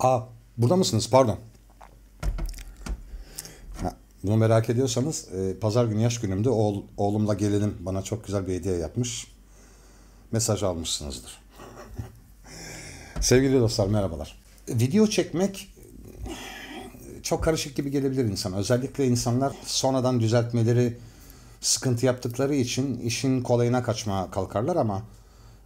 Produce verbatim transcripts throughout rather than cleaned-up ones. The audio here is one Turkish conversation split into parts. Aa, burada mısınız? Pardon. Ha, bunu merak ediyorsanız e, pazar günü yaş günümde oğul, oğlumla gelinim bana çok güzel bir hediye yapmış. Mesaj almışsınızdır. Sevgili dostlar, merhabalar. Video çekmek çok karışık gibi gelebilir insana. Özellikle insanlar sonradan düzeltmeleri sıkıntı yaptıkları için işin kolayına kaçmaya kalkarlar ama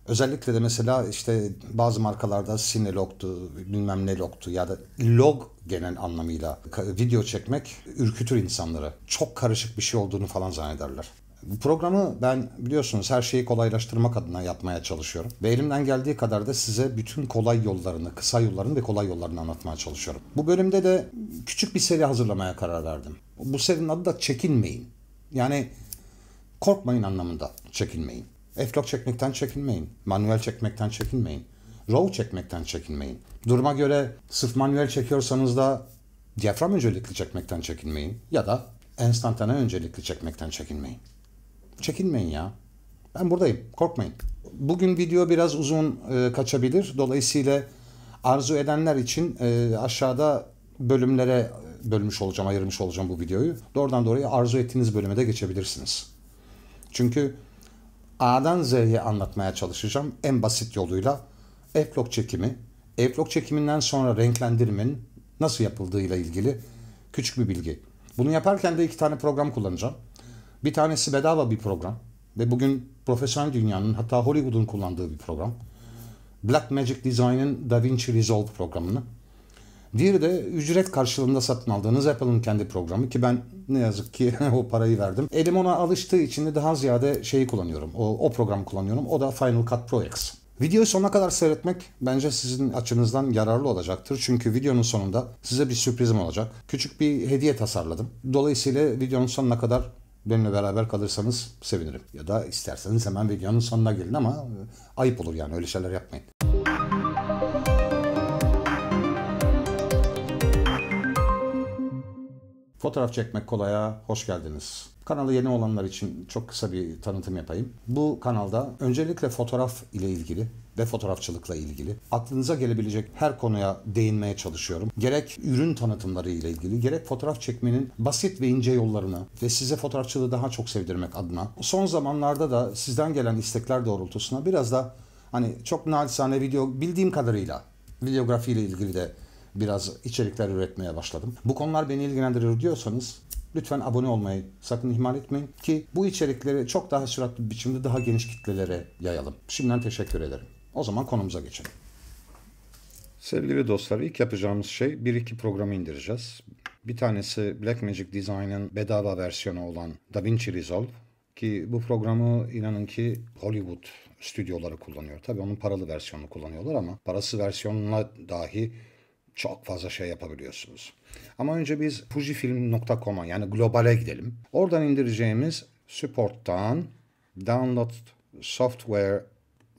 özellikle de mesela işte bazı markalarda cine log'tu, bilmem ne log'tu ya da log genel anlamıyla video çekmek ürkütür insanları. Çok karışık bir şey olduğunu falan zannederler. Bu programı ben biliyorsunuz her şeyi kolaylaştırmak adına yapmaya çalışıyorum. Ve elimden geldiği kadar da size bütün kolay yollarını, kısa yollarını ve kolay yollarını anlatmaya çalışıyorum. Bu bölümde de küçük bir seri hazırlamaya karar verdim. Bu serinin adı da çekinmeyin. Yani korkmayın anlamında çekinmeyin. F-Log çekmekten çekinmeyin. Manuel çekmekten çekinmeyin. Raw çekmekten çekinmeyin. Duruma göre sırf manuel çekiyorsanız da diyafram öncelikli çekmekten çekinmeyin. Ya da enstantane öncelikli çekmekten çekinmeyin. Çekinmeyin ya. Ben buradayım. Korkmayın. Bugün video biraz uzun e, kaçabilir. Dolayısıyla arzu edenler için e, aşağıda bölümlere bölmüş olacağım, ayırmış olacağım bu videoyu. Doğrudan doğruya arzu ettiğiniz bölüme de geçebilirsiniz. Çünkü A'dan Z'ye anlatmaya çalışacağım. En basit yoluyla F-Log çekimi, F-Log çekiminden sonra renklendirmenin nasıl yapıldığıyla ilgili küçük bir bilgi. Bunu yaparken de iki tane program kullanacağım. Bir tanesi bedava bir program ve bugün profesyonel dünyanın hatta Hollywood'un kullandığı bir program. Blackmagic Design'ın DaVinci Resolve programını. Diğeri de ücret karşılığında satın aldığınız Apple'ın kendi programı ki ben ne yazık ki o parayı verdim. Elim ona alıştığı için de daha ziyade şeyi kullanıyorum. O, o programı kullanıyorum. O da Final Cut Pro X. Videoyu sonuna kadar seyretmek bence sizin açınızdan yararlı olacaktır. Çünkü videonun sonunda size bir sürprizim olacak. Küçük bir hediye tasarladım. Dolayısıyla videonun sonuna kadar benimle beraber kalırsanız sevinirim. Ya da isterseniz hemen videonun sonuna gelin ama ayıp olur yani, öyle şeyler yapmayın. Fotoğraf çekmek kolaya hoş geldiniz. Kanalı yeni olanlar için çok kısa bir tanıtım yapayım. Bu kanalda öncelikle fotoğraf ile ilgili ve fotoğrafçılıkla ilgili aklınıza gelebilecek her konuya değinmeye çalışıyorum. Gerek ürün tanıtımları ile ilgili, gerek fotoğraf çekmenin basit ve ince yollarını ve size fotoğrafçılığı daha çok sevdirmek adına. Son zamanlarda da sizden gelen istekler doğrultusuna biraz da hani çok naçizane video, bildiğim kadarıyla videografi ile ilgili de biraz içerikler üretmeye başladım. Bu konular beni ilgilendirir diyorsanız lütfen abone olmayı sakın ihmal etmeyin ki bu içerikleri çok daha süratli bir biçimde daha geniş kitlelere yayalım. Şimdiden teşekkür ederim. O zaman konumuza geçelim. Sevgili dostlar, ilk yapacağımız şey bir iki programı indireceğiz. Bir tanesi Blackmagic Design'ın bedava versiyonu olan DaVinci Resolve ki bu programı inanın ki Hollywood stüdyoları kullanıyor. Tabii onun paralı versiyonunu kullanıyorlar ama parası versiyonuna dahi çok fazla şey yapabiliyorsunuz. Ama önce biz Fujifilm nokta com'a yani globale gidelim. Oradan indireceğimiz support'tan, download software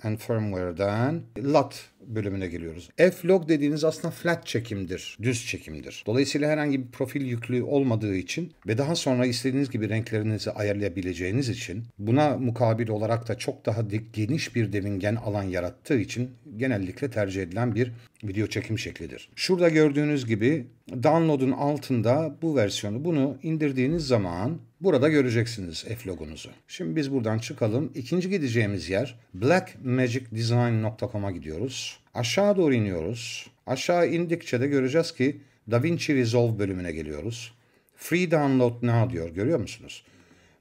and firmware'den L U T bölümüne geliyoruz. F-Log dediğiniz aslında flat çekimdir, düz çekimdir. Dolayısıyla herhangi bir profil yüklü olmadığı için ve daha sonra istediğiniz gibi renklerinizi ayarlayabileceğiniz için, buna mukabil olarak da çok daha geniş bir devingen alan yarattığı için genellikle tercih edilen bir video çekim şeklidir. Şurada gördüğünüz gibi download'un altında bu versiyonu, bunu indirdiğiniz zaman burada göreceksiniz F-Log'unuzu. Şimdi biz buradan çıkalım. İkinci gideceğimiz yer blackmagic design nokta com'a gidiyoruz. Aşağı doğru iniyoruz. Aşağı indikçe de göreceğiz ki DaVinci Resolve bölümüne geliyoruz. Free Download Now diyor. Görüyor musunuz?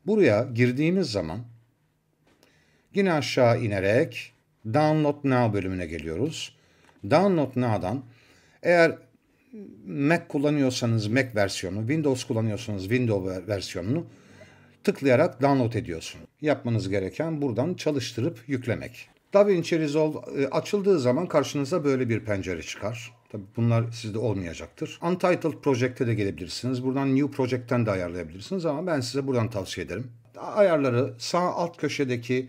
Buraya girdiğimiz zaman yine aşağı inerek Download Now bölümüne geliyoruz. Download Now'dan eğer Mac kullanıyorsanız Mac versiyonu, Windows kullanıyorsanız Windows versiyonunu tıklayarak download ediyorsunuz. Yapmanız gereken buradan çalıştırıp yüklemek. DaVinci Resolve açıldığı zaman karşınıza böyle bir pencere çıkar. Tabii bunlar sizde olmayacaktır. Untitled Project'e de gelebilirsiniz. Buradan New Project'ten de ayarlayabilirsiniz ama ben size buradan tavsiye ederim. Ayarları sağ alt köşedeki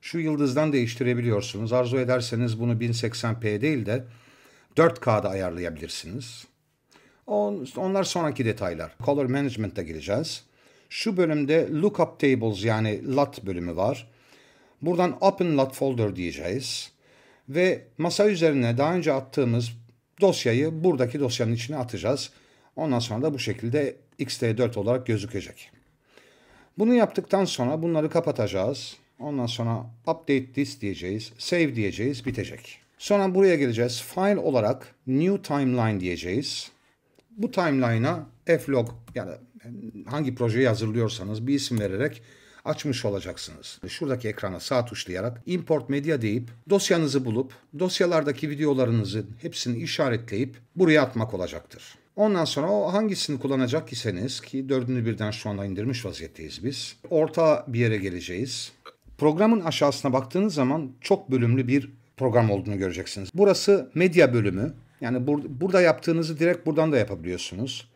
şu yıldızdan değiştirebiliyorsunuz. Arzu ederseniz bunu bin seksen p değil de dört k'da ayarlayabilirsiniz. On, onlar sonraki detaylar. Color Management'e gireceğiz. Şu bölümde Lookup Tables yani L U T bölümü var. Buradan Open L U T Folder diyeceğiz. Ve masa üzerine daha önce attığımız Dosyayı buradaki dosyanın içine atacağız. Ondan sonra da bu şekilde X T dört olarak gözükecek. Bunu yaptıktan sonra bunları kapatacağız. Ondan sonra update this diyeceğiz. Save diyeceğiz. Bitecek. Sonra buraya geleceğiz. File olarak new timeline diyeceğiz. Bu timeline'a F-Log yani hangi projeyi hazırlıyorsanız bir isim vererek açmış olacaksınız. Şuradaki ekrana sağ tuşlayarak import media deyip dosyanızı bulup dosyalardaki videolarınızın hepsini işaretleyip buraya atmak olacaktır. Ondan sonra o hangisini kullanacak iseniz ki dördünü birden şu anda indirmiş vaziyetteyiz biz. Orta bir yere geleceğiz. Programın aşağısına baktığınız zaman çok bölümlü bir program olduğunu göreceksiniz. Burası medya bölümü. Yani bur burada yaptığınızı direkt buradan da yapabiliyorsunuz.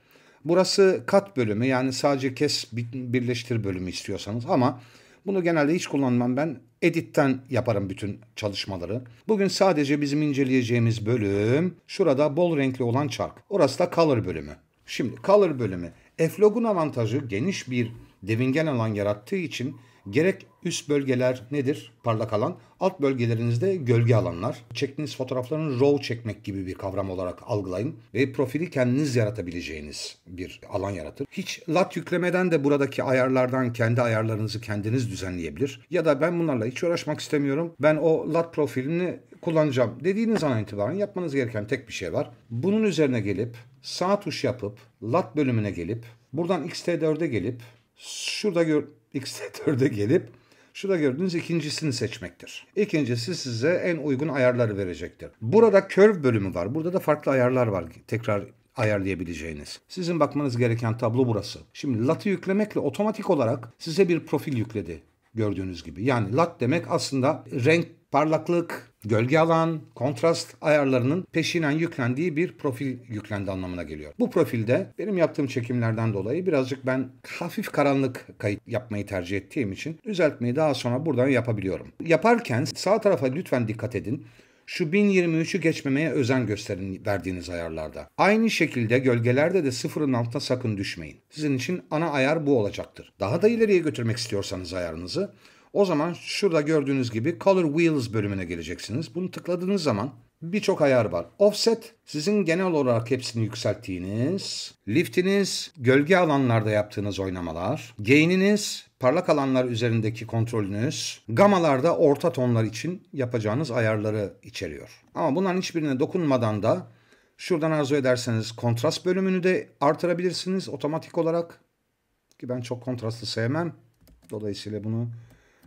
Burası kat bölümü, yani sadece kes birleştir bölümü istiyorsanız, ama bunu genelde hiç kullanmam ben. Edit'ten yaparım bütün çalışmaları. Bugün sadece bizim inceleyeceğimiz bölüm şurada bol renkli olan çark. Orası da color bölümü. Şimdi color bölümü. F-Log'un avantajı geniş bir devingen alan yarattığı için gerek üst bölgeler nedir? Parlak alan. Alt bölgelerinizde gölge alanlar. Çektiğiniz fotoğrafların raw çekmek gibi bir kavram olarak algılayın. Ve profili kendiniz yaratabileceğiniz bir alan yaratır. Hiç L U T yüklemeden de buradaki ayarlardan kendi ayarlarınızı kendiniz düzenleyebilir. Ya da ben bunlarla hiç uğraşmak istemiyorum. Ben o L U T profilini kullanacağım dediğiniz an itibaren yapmanız gereken tek bir şey var. Bunun üzerine gelip sağ tuş yapıp L U T bölümüne gelip buradan X T dört'e gelip şurada gör... X T dört'e gelip şurada gördüğünüz ikincisini seçmektir. İkincisi size en uygun ayarları verecektir. Burada curve bölümü var. Burada da farklı ayarlar var. Tekrar ayarlayabileceğiniz. Sizin bakmanız gereken tablo burası. Şimdi L U T'ı yüklemekle otomatik olarak size bir profil yükledi. Gördüğünüz gibi. Yani L U T demek aslında renk, parlaklık, gölge alan, kontrast ayarlarının peşinen yüklendiği bir profil yüklendi anlamına geliyor. Bu profilde benim yaptığım çekimlerden dolayı birazcık ben hafif karanlık kayıt yapmayı tercih ettiğim için düzeltmeyi daha sonra buradan yapabiliyorum. Yaparken sağ tarafa lütfen dikkat edin. Şu bin yirmi üç'ü geçmemeye özen gösterin verdiğiniz ayarlarda. Aynı şekilde gölgelerde de sıfırın altına sakın düşmeyin. Sizin için ana ayar bu olacaktır. Daha da ileriye götürmek istiyorsanız ayarınızı, o zaman şurada gördüğünüz gibi Color Wheels bölümüne geleceksiniz. Bunu tıkladığınız zaman birçok ayar var. Offset sizin genel olarak hepsini yükselttiğiniz, liftiniz, gölge alanlarda yaptığınız oynamalar, gain'iniz, parlak alanlar üzerindeki kontrolünüz, gamalarda orta tonlar için yapacağınız ayarları içeriyor. Ama bunların hiçbirine dokunmadan da şuradan arzu ederseniz kontrast bölümünü de artırabilirsiniz otomatik olarak. Ki ben çok kontrastı sevmem. Dolayısıyla bunu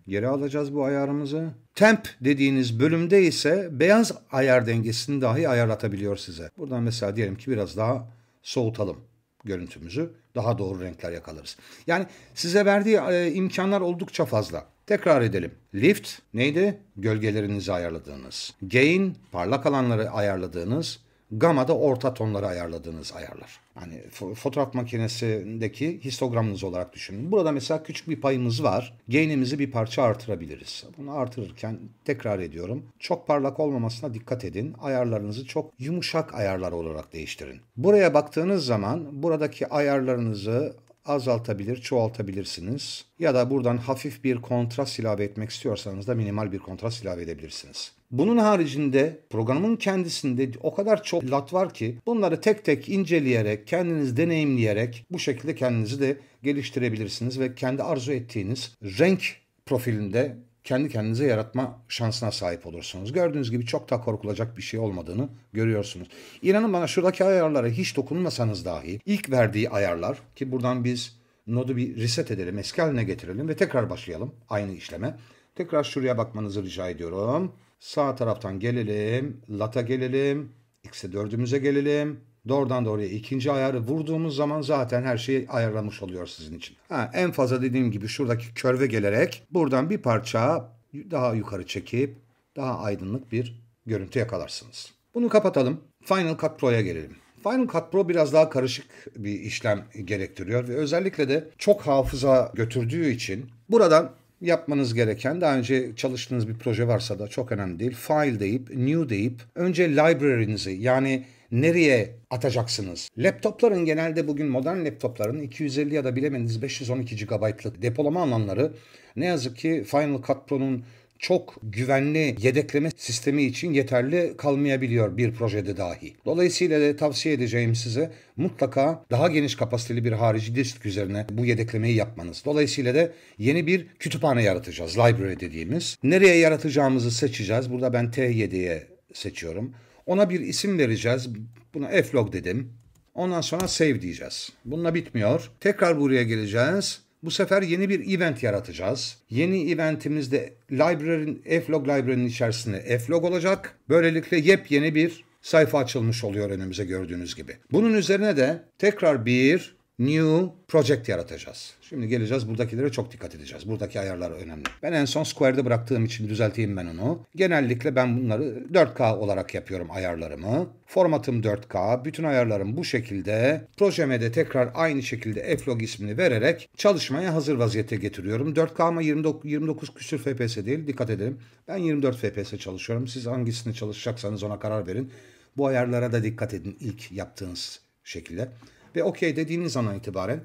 geri alacağız, bu ayarımızı. Temp dediğiniz bölümde ise beyaz ayar dengesini dahi ayarlatabiliyor size. Buradan mesela diyelim ki biraz daha soğutalım görüntümüzü. Daha doğru renkler yakalarız. Yani size verdiği e, imkanlar oldukça fazla. Tekrar edelim. Lift neydi? Gölgelerinizi ayarladığınız. Gain, parlak alanları ayarladığınız. Gamma da orta tonları ayarladığınız ayarlar. Hani fotoğraf makinesindeki histogramınız olarak düşünün. Burada mesela küçük bir payımız var. Gain'imizi bir parça artırabiliriz. Bunu artırırken tekrar ediyorum. Çok parlak olmamasına dikkat edin. Ayarlarınızı çok yumuşak ayarlar olarak değiştirin. Buraya baktığınız zaman buradaki ayarlarınızı azaltabilir, çoğaltabilirsiniz. Ya da buradan hafif bir kontrast ilave etmek istiyorsanız da minimal bir kontrast ilave edebilirsiniz. Bunun haricinde programın kendisinde o kadar çok L U T var ki bunları tek tek inceleyerek, kendiniz deneyimleyerek bu şekilde kendinizi de geliştirebilirsiniz ve kendi arzu ettiğiniz renk profilinde kendi kendinize yaratma şansına sahip olursunuz. Gördüğünüz gibi çok da korkulacak bir şey olmadığını görüyorsunuz. İnanın bana, şuradaki ayarlara hiç dokunmasanız dahi ilk verdiği ayarlar, ki buradan biz nodu bir reset edelim, eski haline getirelim ve tekrar başlayalım aynı işleme. Tekrar şuraya bakmanızı rica ediyorum. Sağ taraftan gelelim, L U T''a gelelim, X T dört'ümüze gelelim. Doğrudan doğruya ikinci ayarı vurduğumuz zaman zaten her şeyi ayarlamış oluyor sizin için. Ha, en fazla dediğim gibi şuradaki körve gelerek buradan bir parça daha yukarı çekip daha aydınlık bir görüntü yakalarsınız. Bunu kapatalım. Final Cut Pro'ya gelelim. Final Cut Pro biraz daha karışık bir işlem gerektiriyor ve özellikle de çok hafıza götürdüğü için buradan yapmanız gereken, daha önce çalıştığınız bir proje varsa da çok önemli değil. File deyip, new deyip önce library'nizi, yani nereye atacaksınız? Laptopların genelde bugün modern laptopların iki yüz elli ya da bilemediniz beş yüz on iki gigabaytlık depolama alanları ne yazık ki Final Cut Pro'nun çok güvenli yedekleme sistemi için yeterli kalmayabiliyor bir projede dahi. Dolayısıyla da tavsiye edeceğim size mutlaka daha geniş kapasiteli bir harici disk üzerine bu yedeklemeyi yapmanız. Dolayısıyla da yeni bir kütüphane yaratacağız. Library dediğimiz. Nereye yaratacağımızı seçeceğiz. Burada ben T yedi'ye seçiyorum. Ona bir isim vereceğiz. Buna F-Log dedim. Ondan sonra save diyeceğiz. Bununla bitmiyor. Tekrar buraya geleceğiz. Bu sefer yeni bir event yaratacağız. Yeni eventimizde library'nin F-Log library'nin içerisinde F-Log olacak. Böylelikle yepyeni bir sayfa açılmış oluyor önümüze gördüğünüz gibi. Bunun üzerine de tekrar bir new project yaratacağız. Şimdi geleceğiz, buradakilere çok dikkat edeceğiz. Buradaki ayarlar önemli. Ben en son square'de bıraktığım için düzelteyim ben onu. Genellikle ben bunları dört K olarak yapıyorum ayarlarımı. Formatım dört K. Bütün ayarlarım bu şekilde. Projeme de tekrar aynı şekilde F-Log ismini vererek çalışmaya hazır vaziyete getiriyorum. dört K ama yirmi dokuz, yirmi dokuz küsür F P S değil. Dikkat edelim. Ben yirmi dört F P S çalışıyorum. Siz hangisini çalışacaksanız ona karar verin. Bu ayarlara da dikkat edin ilk yaptığınız şekilde. Ve okey dediğiniz andan itibaren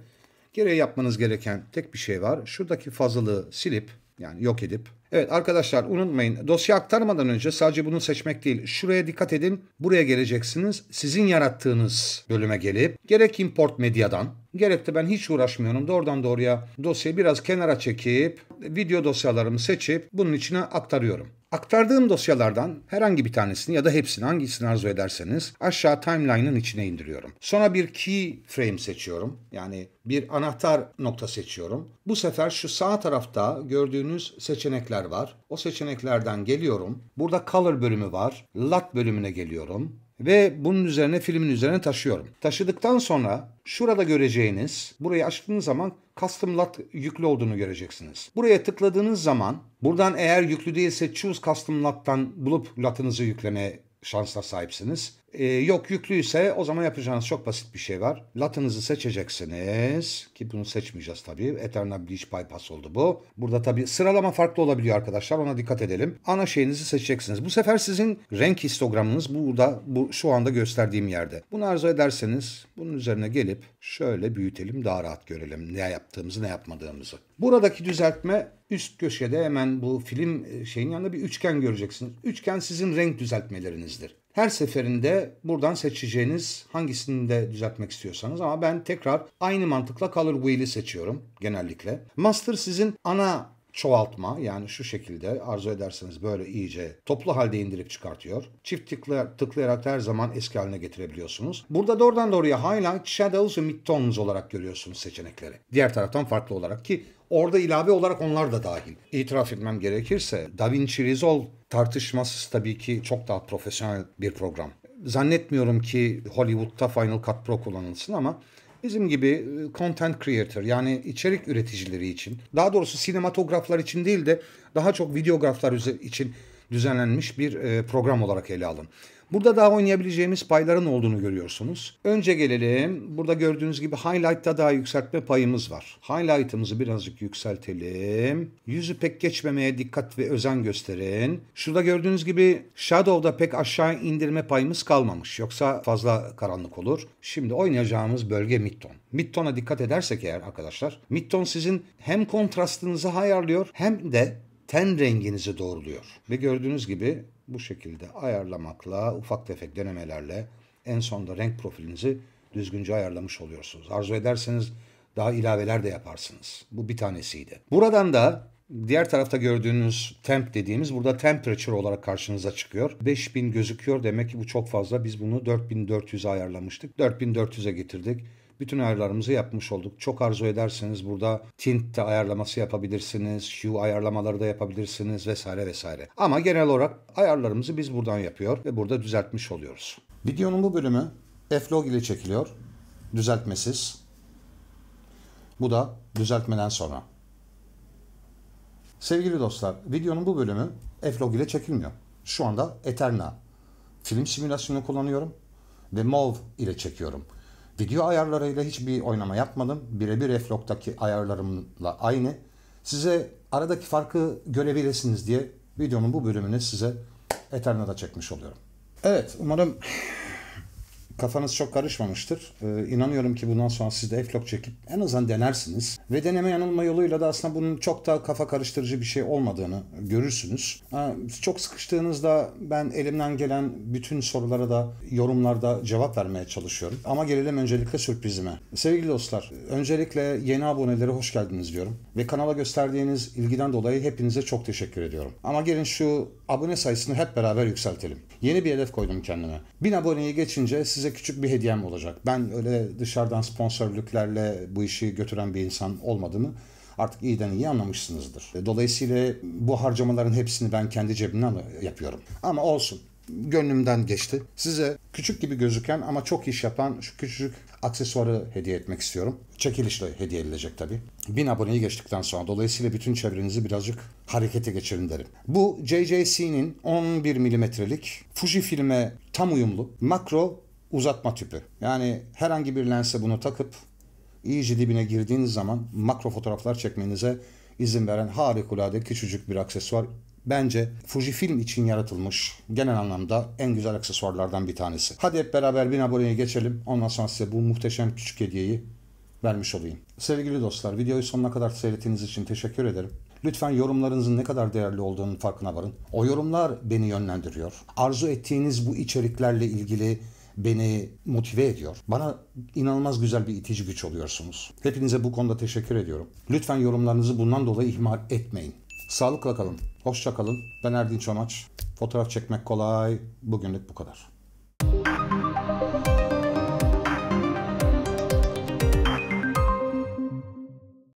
gereği yapmanız gereken tek bir şey var. Şuradaki fazlalığı silip yani yok edip. Evet arkadaşlar unutmayın, dosya aktarmadan önce sadece bunu seçmek değil. Şuraya dikkat edin. Buraya geleceksiniz. Sizin yarattığınız bölüme gelip gerek import medyadan gerek de ben hiç uğraşmıyorum. Doğrudan doğruya dosyayı biraz kenara çekip video dosyalarımı seçip bunun içine aktarıyorum. Aktardığım dosyalardan herhangi bir tanesini ya da hepsini, hangisini arzu ederseniz aşağı timeline'ın içine indiriyorum. Sonra bir key frame seçiyorum. Yani bir anahtar nokta seçiyorum. Bu sefer şu sağ tarafta gördüğünüz seçenekler var. O seçeneklerden geliyorum. Burada color bölümü var. L U T bölümüne geliyorum. Ve bunun üzerine filmin üzerine taşıyorum. Taşıdıktan sonra şurada göreceğiniz, burayı açtığınız zaman custom L U T yüklü olduğunu göreceksiniz. Buraya tıkladığınız zaman buradan eğer yüklü değilse choose custom L U T'tan bulup L U T'ınızı yükleme şansına sahipsiniz. Ee, yok yüklüyse o zaman yapacağınız çok basit bir şey var. L U T'ınızı seçeceksiniz. Ki bunu seçmeyeceğiz tabii. ETERNA Bleach Bypass oldu bu. Burada tabii sıralama farklı olabiliyor arkadaşlar. Ona dikkat edelim. Ana şeyinizi seçeceksiniz. Bu sefer sizin renk histogramınız burada bu, şu anda gösterdiğim yerde. Bunu arzu ederseniz bunun üzerine gelip şöyle büyütelim. Daha rahat görelim ne yaptığımızı ne yapmadığımızı. Buradaki düzeltme üst köşede hemen bu film şeyin yanında bir üçgen göreceksiniz. Üçgen sizin renk düzeltmelerinizdir. Her seferinde buradan seçeceğiniz hangisini de düzeltmek istiyorsanız ama ben tekrar aynı mantıkla color wheel'i seçiyorum genellikle. Master sizin ana çoğaltma yani şu şekilde arzu ederseniz böyle iyice toplu halde indirip çıkartıyor. Çift tıkla, tıklayarak her zaman eski haline getirebiliyorsunuz. Burada doğrudan doğruya highlight, shadows ve midtones olarak görüyorsunuz seçenekleri. Diğer taraftan farklı olarak ki orada ilave olarak onlar da dahil. İtiraf etmem gerekirse DaVinci Resolve tartışmasız tabii ki çok daha profesyonel bir program. Zannetmiyorum ki Hollywood'da Final Cut Pro kullanılsın ama bizim gibi content creator yani içerik üreticileri için, daha doğrusu sinematograflar için değil de daha çok videograflar için düzenlenmiş bir program olarak ele alın. Burada daha oynayabileceğimiz payların olduğunu görüyorsunuz. Önce gelelim. Burada gördüğünüz gibi highlight'ta daha yükseltme payımız var. Highlight'ımızı birazcık yükseltelim. Yüzü pek geçmemeye dikkat ve özen gösterin. Şurada gördüğünüz gibi shadow'da pek aşağı indirme payımız kalmamış. Yoksa fazla karanlık olur. Şimdi oynayacağımız bölge midtone. Midtone'a dikkat edersek eğer arkadaşlar, midtone sizin hem kontrastınızı ayarlıyor hem de ten renginizi doğruluyor. Ve gördüğünüz gibi bu şekilde ayarlamakla, ufak tefek denemelerle en sonunda renk profilinizi düzgünce ayarlamış oluyorsunuz. Arzu ederseniz daha ilaveler de yaparsınız. Bu bir tanesiydi. Buradan da diğer tarafta gördüğünüz temp dediğimiz burada temperature olarak karşınıza çıkıyor. beş bin gözüküyor. Demek ki bu çok fazla. Biz bunu dört bin dört yüz'e ayarlamıştık. dört bin dört yüz'e getirdik. Bütün ayarlarımızı yapmış olduk. Çok arzu ederseniz burada tint de ayarlaması yapabilirsiniz, hue ayarlamaları da yapabilirsiniz vesaire vesaire. Ama genel olarak ayarlarımızı biz buradan yapıyor ve burada düzeltmiş oluyoruz. Videonun bu bölümü F-Log ile çekiliyor. Düzeltmesiz. Bu da düzeltmeden sonra. Sevgili dostlar, videonun bu bölümü F-Log ile çekilmiyor. Şu anda ETERNA film simülasyonu kullanıyorum ve Move ile çekiyorum. Video ayarlarıyla hiçbir oynama yapmadım. Birebir F-Log'daki ayarlarımla aynı. Size aradaki farkı görebilirsiniz diye videonun bu bölümünü size ETERNA'da çekmiş oluyorum. Evet, umarım kafanız çok karışmamıştır. Ee, inanıyorum ki bundan sonra siz de F-Log çekip en azından denersiniz. Ve deneme yanılma yoluyla da aslında bunun çok da kafa karıştırıcı bir şey olmadığını görürsünüz. Ha, çok sıkıştığınızda ben elimden gelen bütün sorulara da yorumlarda cevap vermeye çalışıyorum. Ama gelelim öncelikle sürprizime. Sevgili dostlar, öncelikle yeni abonelere hoş geldiniz diyorum. Ve kanala gösterdiğiniz ilgiden dolayı hepinize çok teşekkür ediyorum. Ama gelin şu abone sayısını hep beraber yükseltelim. Yeni bir hedef koydum kendime. bin aboneyi geçince size küçük bir hediyem olacak. Ben öyle dışarıdan sponsorluklarla bu işi götüren bir insan olmadığımı artık iyiden iyi anlamışsınızdır. Dolayısıyla bu harcamaların hepsini ben kendi cebimden yapıyorum. Ama olsun. Gönlümden geçti. Size küçük gibi gözüken ama çok iş yapan şu küçücük aksesuarı hediye etmek istiyorum. Çekilişle hediye edilecek tabii. bin aboneyi geçtikten sonra. Dolayısıyla bütün çevrenizi birazcık harekete geçirin derim. Bu J J C'nin on bir milimetrelik Fujifilm'e tam uyumlu makro uzatma tüpü. Yani herhangi bir lense bunu takıp iyice dibine girdiğiniz zaman makro fotoğraflar çekmenize izin veren harikulade küçücük bir aksesuar. Bence Fujifilm için yaratılmış genel anlamda en güzel aksesuarlardan bir tanesi. Hadi hep beraber bin aboneye geçelim. Ondan sonra size bu muhteşem küçük hediyeyi vermiş olayım. Sevgili dostlar, videoyu sonuna kadar seyrettiğiniz için teşekkür ederim. Lütfen yorumlarınızın ne kadar değerli olduğunun farkına varın. O yorumlar beni yönlendiriyor. Arzu ettiğiniz bu içeriklerle ilgili beni motive ediyor. Bana inanılmaz güzel bir itici güç oluyorsunuz. Hepinize bu konuda teşekkür ediyorum. Lütfen yorumlarınızı bundan dolayı ihmal etmeyin. Sağlıkla kalın, hoşça kalın. Ben Erdinç Ömeç. Fotoğraf çekmek kolay. Bugünlük bu kadar.